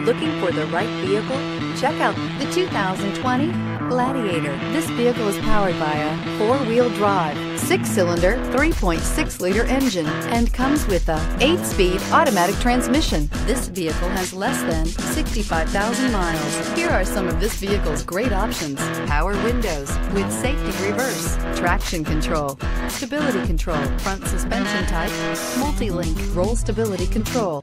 Looking for the right vehicle? Check out the 2020 Gladiator. This vehicle is powered by a four-wheel drive, six-cylinder, 3.6-liter engine and comes with a 8-speed automatic transmission. This vehicle has less than 65,000 miles. Here are some of this vehicle's great options: power windows with safety reverse, traction control, stability control, front suspension type, multi-link, roll stability control.